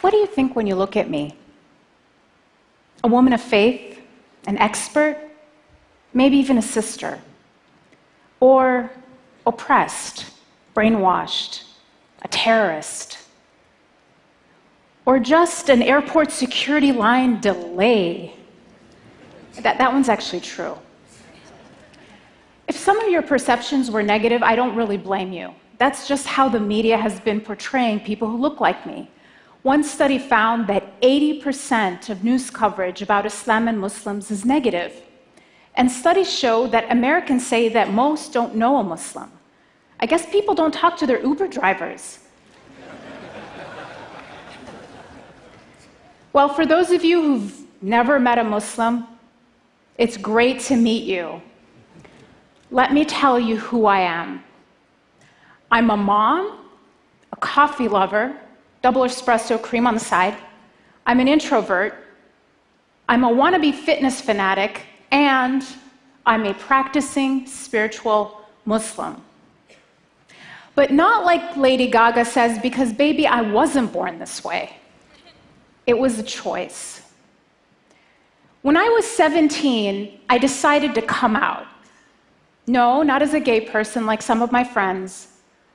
What do you think when you look at me? A woman of faith, an expert, maybe even a sister, or oppressed, brainwashed, a terrorist, or just an airport security line delay. That one's actually true. If some of your perceptions were negative, I don't really blame you. That's just how the media has been portraying people who look like me. One study found that 80% of news coverage about Islam and Muslims is negative. And studies show that Americans say that most don't know a Muslim. I guess people don't talk to their Uber drivers. Well, for those of you who've never met a Muslim, it's great to meet you. Let me tell you who I am. I'm a mom, a coffee lover, double espresso cream on the side. I'm an introvert. I'm a wannabe fitness fanatic, and I'm a practicing spiritual Muslim. But not like Lady Gaga says, because baby, I wasn't born this way. It was a choice. When I was 17, I decided to come out. No, not as a gay person like some of my friends,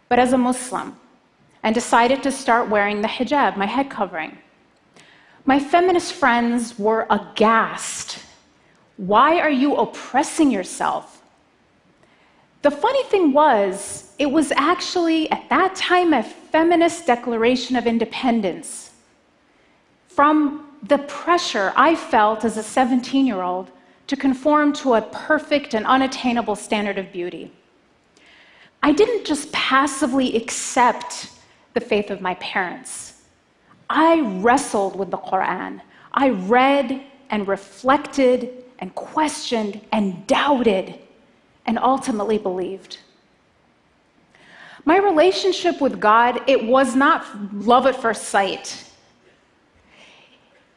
but as a Muslim, and decided to start wearing the hijab, my head covering. My feminist friends were aghast. Why are you oppressing yourself? The funny thing was, it was actually, at that time, a feminist declaration of independence from the pressure I felt as a 17-year-old to conform to a perfect and unattainable standard of beauty. I didn't just passively accept the faith of my parents. I wrestled with the Quran. I read and reflected and questioned and doubted and ultimately believed. My relationship with God, it was not love at first sight.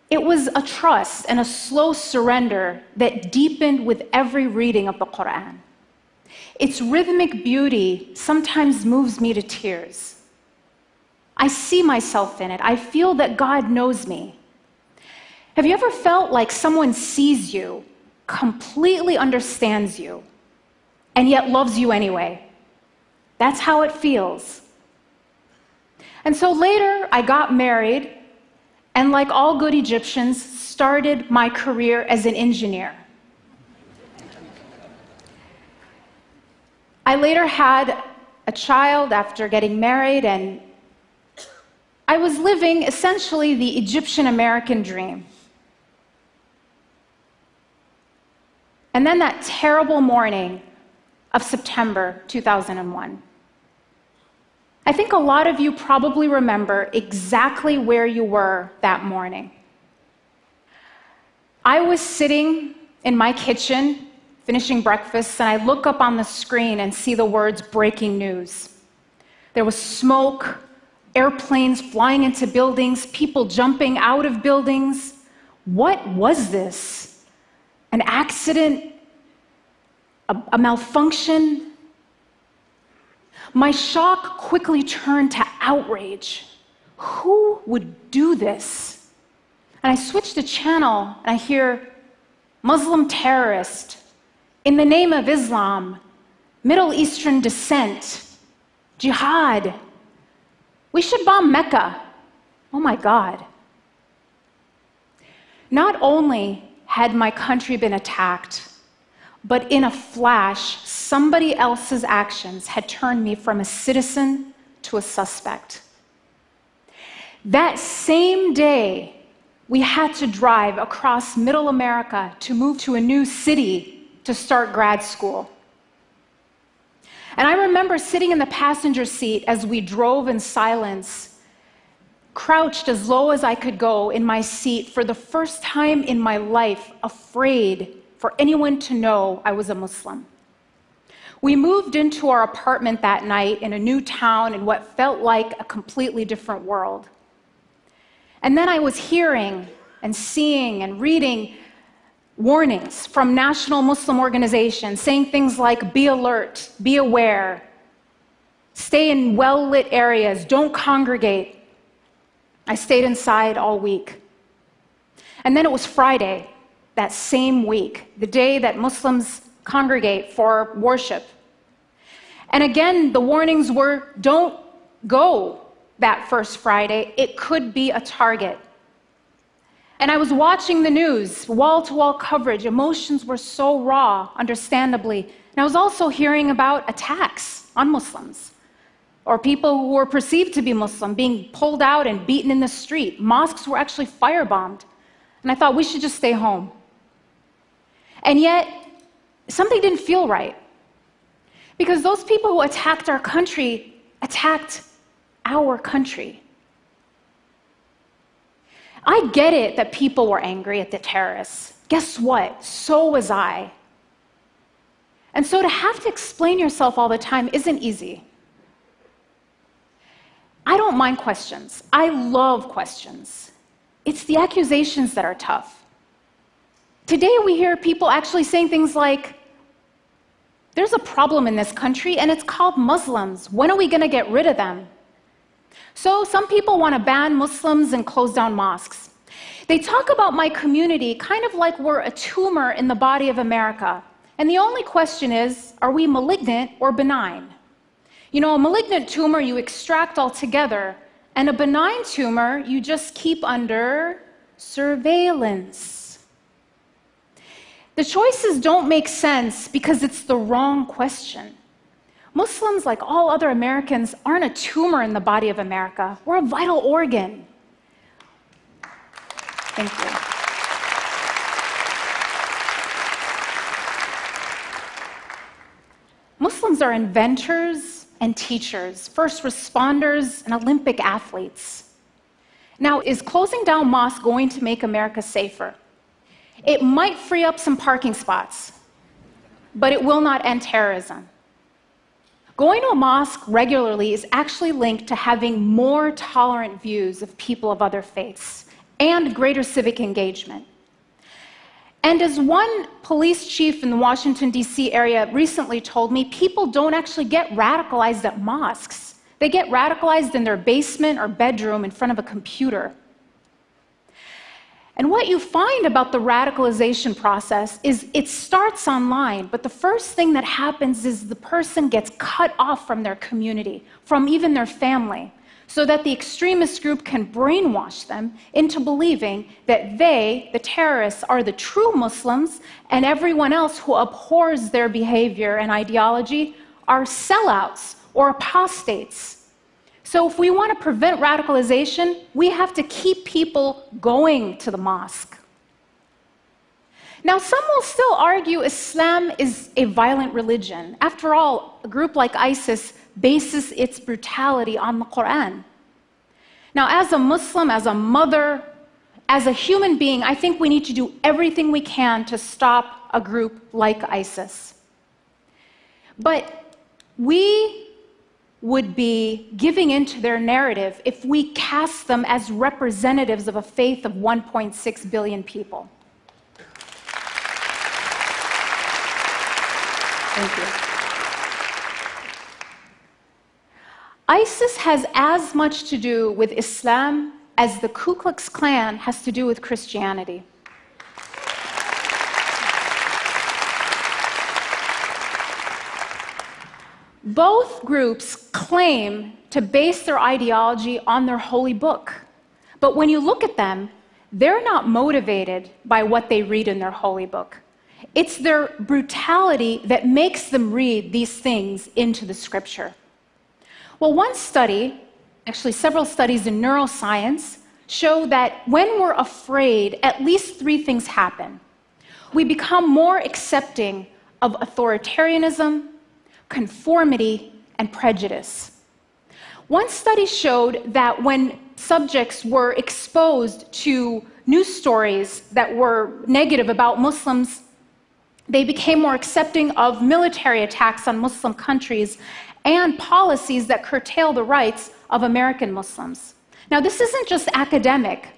It was a trust and a slow surrender that deepened with every reading of the Quran. Its rhythmic beauty sometimes moves me to tears. I see myself in it. I feel that God knows me. Have you ever felt like someone sees you, completely understands you, and yet loves you anyway? That's how it feels. And so later, I got married, and like all good Egyptians, started my career as an engineer. I later had a child after getting married, and I was living, essentially, the Egyptian-American dream. And then that terrible morning of September 2001. I think a lot of you probably remember exactly where you were that morning. I was sitting in my kitchen, finishing breakfast, and I look up on the screen and see the words, "Breaking news." There was smoke, airplanes flying into buildings, people jumping out of buildings. What was this? An accident? A malfunction? My shock quickly turned to outrage. Who would do this? And I switched the channel, and I hear, "Muslim terrorist, in the name of Islam, Middle Eastern descent, jihad. We should bomb Mecca." Oh my God. Not only had my country been attacked, but in a flash, somebody else's actions had turned me from a citizen to a suspect. That same day, we had to drive across Middle America to move to a new city to start grad school. And I remember sitting in the passenger seat as we drove in silence, crouched as low as I could go in my seat, for the first time in my life, afraid for anyone to know I was a Muslim. We moved into our apartment that night in a new town in what felt like a completely different world. And then I was hearing and seeing and reading warnings from national Muslim organizations saying things like, "Be alert, be aware, stay in well-lit areas, don't congregate." I stayed inside all week. And then it was Friday that same week, the day that Muslims congregate for worship. And again, the warnings were, don't go that first Friday. It could be a target. And I was watching the news, wall-to-wall coverage. Emotions were so raw, understandably. And I was also hearing about attacks on Muslims, or people who were perceived to be Muslim being pulled out and beaten in the street. Mosques were actually firebombed. And I thought, we should just stay home. And yet, something didn't feel right. Because those people who attacked our country attacked our country. I get it that people were angry at the terrorists. Guess what? So was I. And so to have to explain yourself all the time isn't easy. I don't mind questions. I love questions. It's the accusations that are tough. Today we hear people actually saying things like, there's a problem in this country and it's called Muslims. When are we going to get rid of them? So some people want to ban Muslims and close down mosques. They talk about my community kind of like we're a tumor in the body of America. And the only question is, are we malignant or benign? You know, a malignant tumor you extract altogether, and a benign tumor you just keep under surveillance. The choices don't make sense because it's the wrong question. Muslims, like all other Americans, aren't a tumor in the body of America. We're a vital organ. Thank you. Muslims are inventors and teachers, first responders, and Olympic athletes. Now, is closing down mosques going to make America safer? It might free up some parking spots, but it will not end terrorism. Going to a mosque regularly is actually linked to having more tolerant views of people of other faiths and greater civic engagement. And as one police chief in the Washington, D.C. area recently told me, people don't actually get radicalized at mosques. They get radicalized in their basement or bedroom in front of a computer. And what you find about the radicalization process is it starts online, but the first thing that happens is the person gets cut off from their community, from even their family, so that the extremist group can brainwash them into believing that they, the terrorists, are the true Muslims, and everyone else who abhors their behavior and ideology are sellouts or apostates. So if we want to prevent radicalization, we have to keep people going to the mosque. Now, some will still argue Islam is a violent religion. After all, a group like ISIS bases its brutality on the Quran. Now, as a Muslim, as a mother, as a human being, I think we need to do everything we can to stop a group like ISIS. But we would be giving into their narrative if we cast them as representatives of a faith of 1.6 billion people. Thank you. ISIS has as much to do with Islam as the Ku Klux Klan has to do with Christianity. Both groups claim to base their ideology on their holy book. But when you look at them, they're not motivated by what they read in their holy book. It's their brutality that makes them read these things into the scripture. Well, one study, actually several studies in neuroscience, show that when we're afraid, at least three things happen. We become more accepting of authoritarianism, conformity, and prejudice. One study showed that when subjects were exposed to news stories that were negative about Muslims, they became more accepting of military attacks on Muslim countries and policies that curtail the rights of American Muslims. Now, this isn't just academic.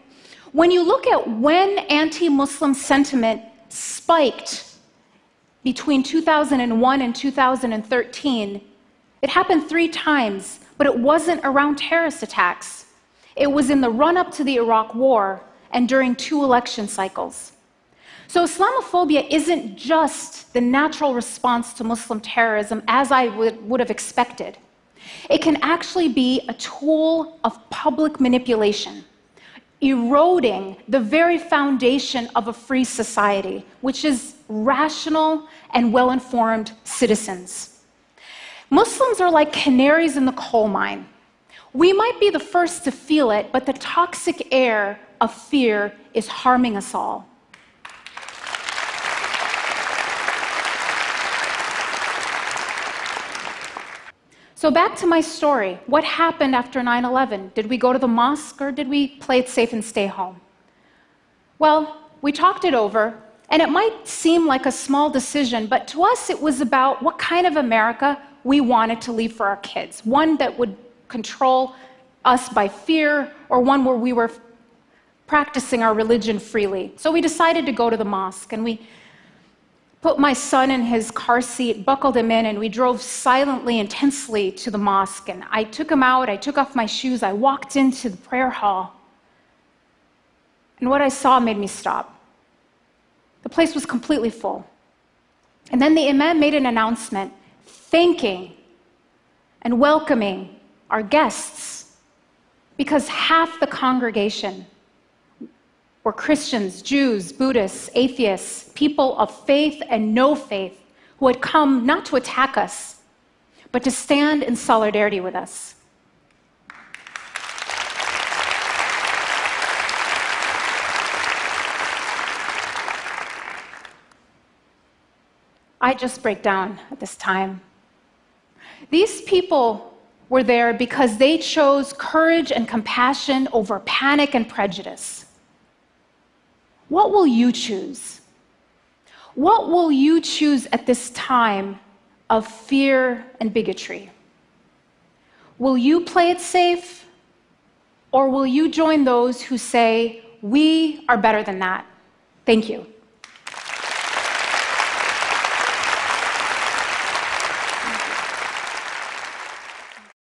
When you look at when anti-Muslim sentiment spiked between 2001 and 2013, it happened 3 times, but it wasn't around terrorist attacks. It was in the run-up to the Iraq War and during two election cycles. So Islamophobia isn't just the natural response to Muslim terrorism, as I would have expected. It can actually be a tool of public manipulation, eroding the very foundation of a free society, which is rational and well-informed citizens. Muslims are like canaries in the coal mine. We might be the first to feel it, but the toxic air of fear is harming us all. So back to my story. What happened after 9/11? Did we go to the mosque or did we play it safe and stay home? Well, we talked it over, and it might seem like a small decision, but to us it was about what kind of America we wanted to leave for our kids, one that would control us by fear or one where we were practicing our religion freely. So we decided to go to the mosque, and we put my son in his car seat, buckled him in, and we drove silently, intensely to the mosque. And I took him out, I took off my shoes, I walked into the prayer hall. And what I saw made me stop. The place was completely full. And then the imam made an announcement, thanking and welcoming our guests, because half the congregation were Christians, Jews, Buddhists, atheists, people of faith and no faith, who had come not to attack us, but to stand in solidarity with us. I just break down at this time. These people were there because they chose courage and compassion over panic and prejudice. What will you choose? What will you choose at this time of fear and bigotry? Will you play it safe, or will you join those who say, we are better than that? Thank you.